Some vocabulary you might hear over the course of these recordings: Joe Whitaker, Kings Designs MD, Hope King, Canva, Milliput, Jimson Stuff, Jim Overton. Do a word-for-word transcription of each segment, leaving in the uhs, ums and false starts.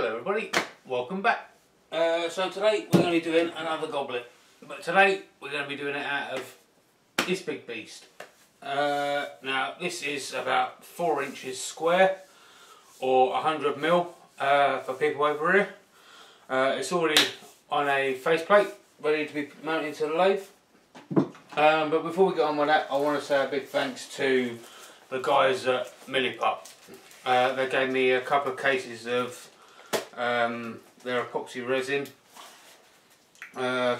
Hello everybody, welcome back. Uh, so today we're going to be doing another goblet, but today we're going to be doing it out of this big beast. Uh, now this is about four inches square or one hundred mil uh, for people over here. Uh, it's already on a faceplate, ready to be mounted to the lathe. Um, but before we get on with that, I want to say a big thanks to the guys at Milliput. Uh, they gave me a couple of cases of um, their epoxy resin uh,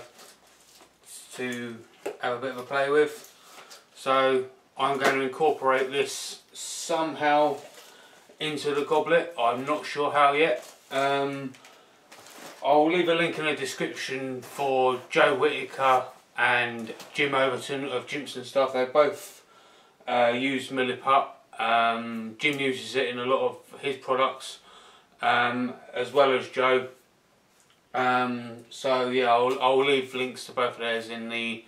to have a bit of a play with. So I'm going to incorporate this somehow into the goblet. I'm not sure how yet. Um, I'll leave a link in the description for Joe Whitaker and Jim Overton of Jimson Stuff. They both uh, use Milliput. Um, Jim uses it in a lot of his products, um, as well as Joe. Um, so yeah, I'll, I'll leave links to both of theirs in the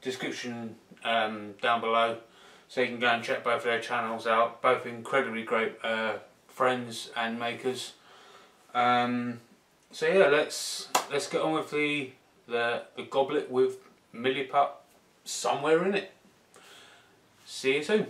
description um, down below, so you can go and check both of their channels out. Both incredibly great uh, friends and makers. Um, so yeah, let's let's get on with the the, the goblet with Milliput somewhere in it. See you soon.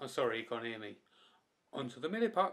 I'm sorry you can't hear me. Onto the Milliput.